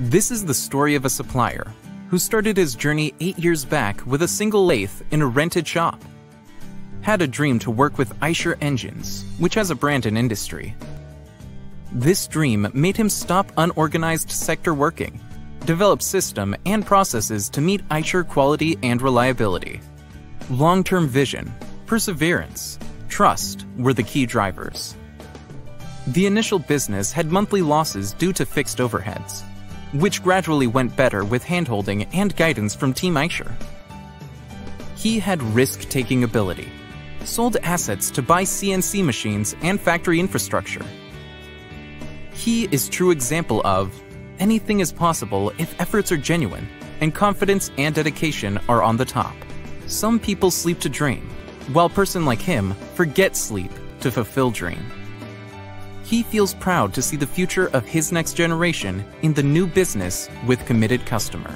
This is the story of a supplier who started his journey 8 years back with a single lathe in a rented shop. Had a dream to work with Eicher Engines, which has a brand in industry. This dream made him stop unorganized sector working, develop system and processes to meet Eicher quality and reliability. Long-term vision, perseverance, trust were the key drivers. The initial business had monthly losses due to fixed overheads, which gradually went better with handholding and guidance from Team Eicher. He had risk-taking ability, sold assets to buy CNC machines and factory infrastructure. He is true example of anything is possible if efforts are genuine and confidence and dedication are on the top. Some people sleep to dream, while person like him forget sleep to fulfill dream. He feels proud to see the future of his next generation in the new business with committed customer.